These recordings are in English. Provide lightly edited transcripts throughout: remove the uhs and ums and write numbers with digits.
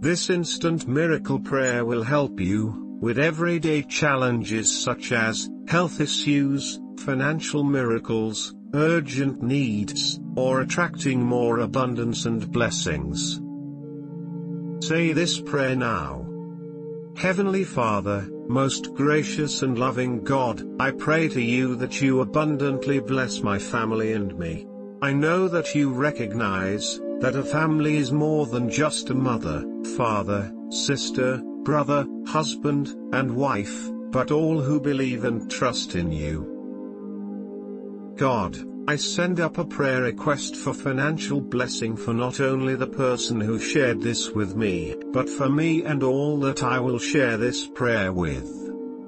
This instant miracle prayer will help you with everyday challenges such as health issues, financial miracles, urgent needs, or attracting more abundance and blessings. Say this prayer now. Heavenly Father, most gracious and loving God, I pray to you that you abundantly bless my family and me. I know that you recognize that a family is more than just a mother, father, sister, brother, husband, and wife, but all who believe and trust in you. God, I send up a prayer request for financial blessing for not only the person who shared this with me, but for me and all that I will share this prayer with.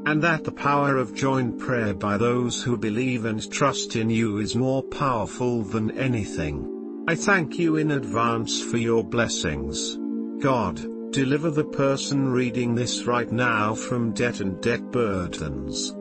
And that the power of joint prayer by those who believe and trust in you is more powerful than anything. I thank you in advance for your blessings. God, deliver the person reading this right now from debt and debt burdens.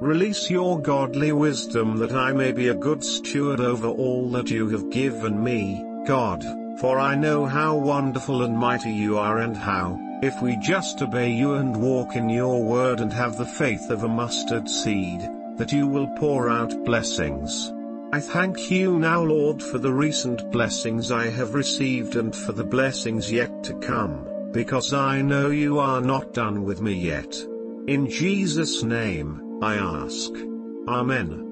Release your godly wisdom that I may be a good steward over all that you have given me, God, for I know how wonderful and mighty you are and how, if we just obey you and walk in your word and have the faith of a mustard seed, that you will pour out blessings. I thank you now, Lord, for the recent blessings I have received and for the blessings yet to come, because I know you are not done with me yet. In Jesus' name I ask. Amen.